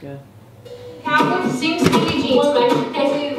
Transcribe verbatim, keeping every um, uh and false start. Yeah. Now sings Billie Jean by